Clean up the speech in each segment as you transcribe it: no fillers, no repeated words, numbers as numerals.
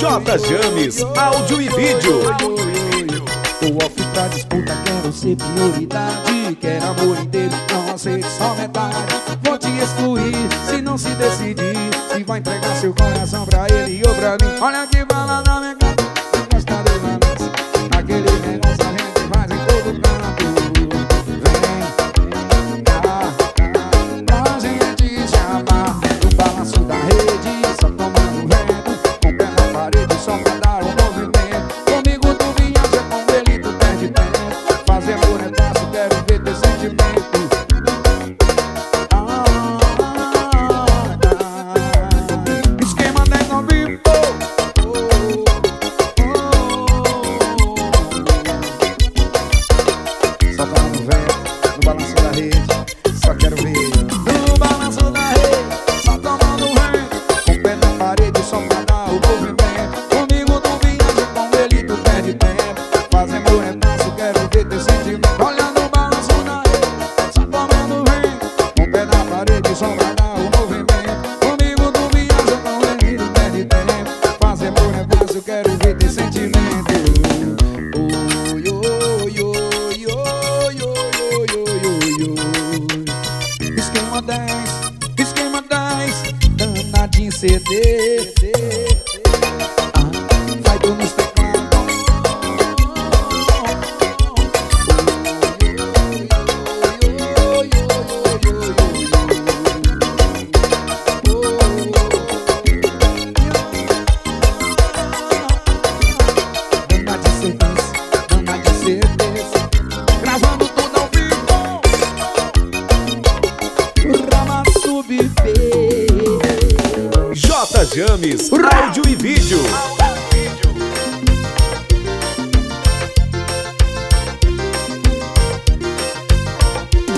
J.James Áudio e Vídeo. O off pra disputa, quero ser prioridade. Quero amor inteiro, não aceito só metade. Vou te excluir se não se decidir, se vai entregar seu coração pra ele ou pra mim. Olha que bala na minha cara, gosta de balança. Naquele negócio a gente faz em todo canto. Vem cá, pra gente chamar no balanço da rede. Só tomando vento, com o pé na parede, só pra dar um movimento. Comigo tu viaja, com ele tu perde tempo. Fazer amor é fácil, quero ver teu sentimento. Danadinho CD, vai do nos teclados. Danadinho CD, gravando tudo ao vivo. Rama subir. J.James Áudio e Vídeo. Você queria só me usar,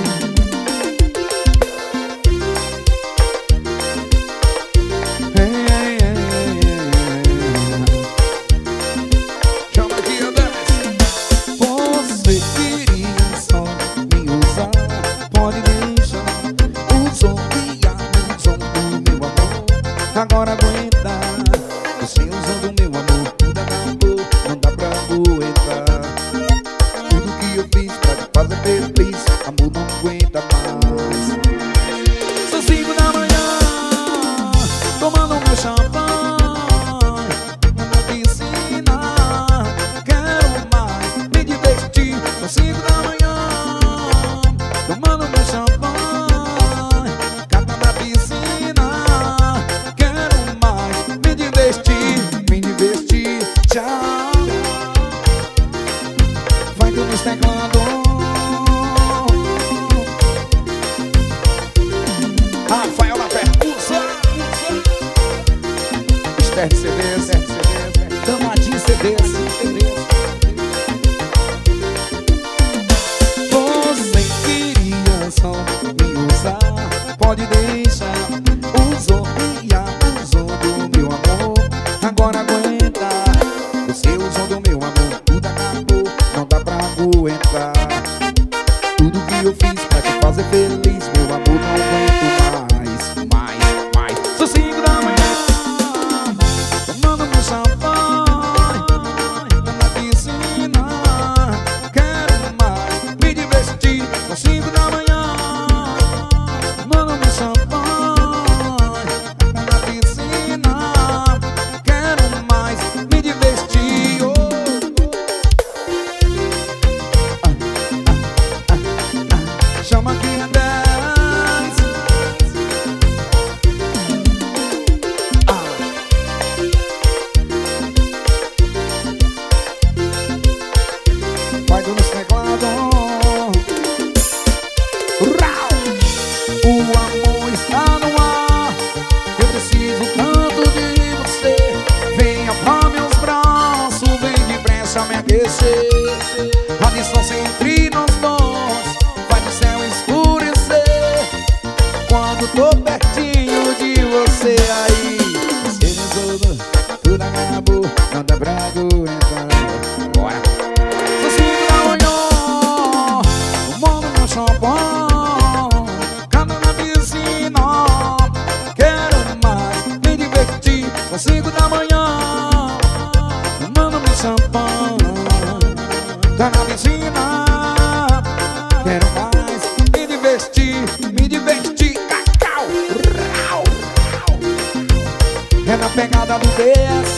pode deixar o som. Agora aguenta, você usando meu amor, tudo acabou, não dá pra aguentar. Tudo que eu fiz pra te fazer feliz, amor não aguenta mais. São 5 da manhã, tomando meu champanhe, na piscina, quero mais me divertir. São 5 da manhã, tomando meu champanhe, na piscina. Vai do nos teclados. Rafael na percussão. Esther CDs, Damadinho CDs. Você queria só me usar, pode deixar. Usou e abusou do meu amor. Agora aguenta, você usou do meu amor, tudo acabou, não dá pra aguentar. Tudo que eu fiz pra te fazer feliz, meu amor, não aguento mais. São 5 da manhã, tomando meu champanhe, na piscina, quero mais me divertir. São 5 da manhã, tomando meu champanhe, na piscina, quero mais me divertir. Chama que é 10. Vai do nos teclados. O amor está no ar. Eu preciso tanto de você. Venha pra meus braços, vem depressa me aquecer. A distância entre nós dois faz o céu escurecer. Quando tô pertinho de você, aí você resolveu, tudo acabou, não dá pra aguentar. Bora! São 5 da manhã, tomando meu champanhe, caindo na piscina, quero mais me divertir. São 5 da manhã. tá na piscina. Quero mais me divertir, cacau, rau, rau. É na pegada do DS.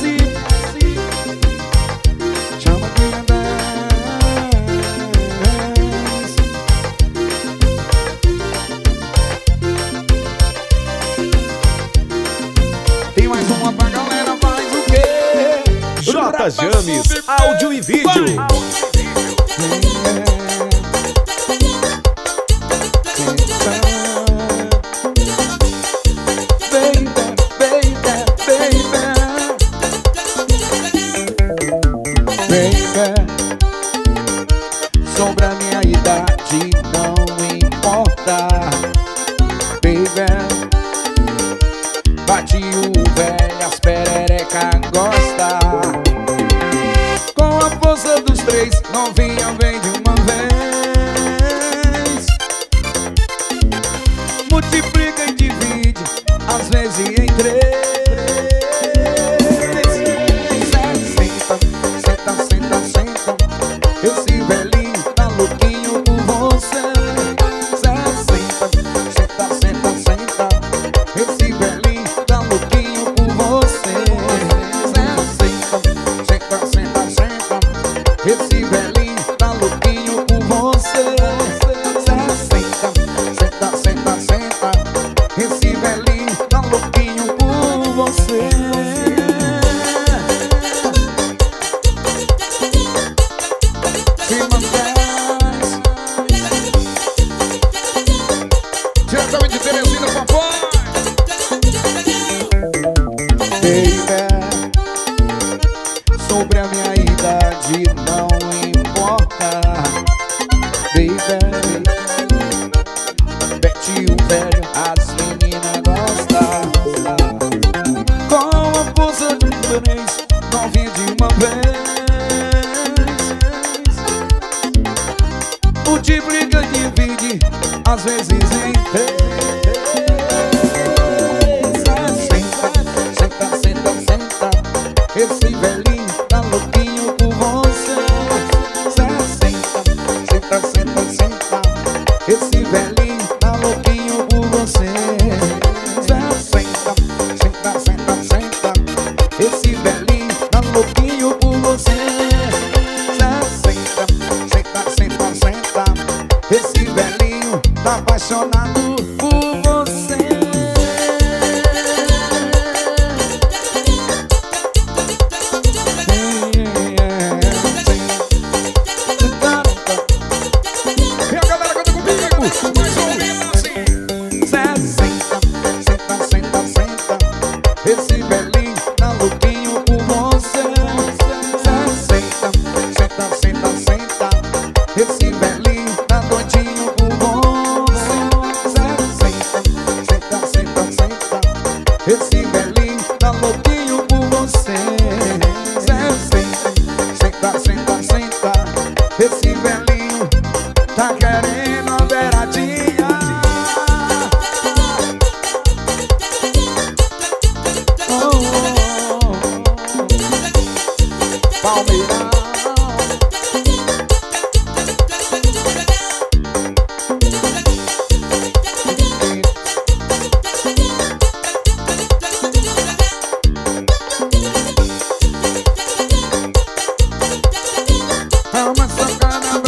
Chama de J.James. Tem mais uma pra galera, faz o quê? J.James, áudio e vídeo. Sobre a minha idade não importa, baby. Bate o velho, as perereca gosta. Com a força dos três, novinha vem de uma vez. Multiplica e divide, às vezes em três. Esse velhinho tá louquinho por você. Senta, senta, senta, senta. Esse velhinho tá louquinho por você. Se mantém. Diretamente de Teresina, papai. Baby, sobre a minha idade não importa, baby. Bete o velho, as meninas gostam. Com a força do três, não vi de uma vez. Multiplica, divide, às vezes em três. Senta, senta, senta. Esse velhinho tá louquinho por você. Senta, senta, senta. Esse velhinho tá louquinho por você. Senta, senta, senta, senta. Esse velhinho tá louquinho por você. Senta, senta, senta, senta. Esse velhinho tá apaixonado por você. Esse velhinho tá louquinho por você. Senta, senta, senta, senta. Esse velhinho tá doidinho por você. Senta, senta, senta, senta. Esse velhinho tá louquinho por você. Senta, senta, senta, senta. Esse velhinho tá querendo a beiradinha. I'm a sucker.